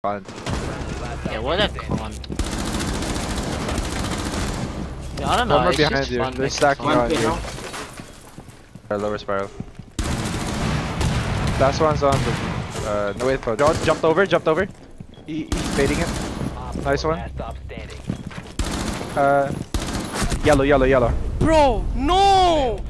Con. Yeah, what a con. Yeah, I don't know. One more behind you. They're stacking on you. Alright, lower spiral. Last one's on the. No wait, for John jumped over, He's baiting it. Nice one. Yellow. Bro, no!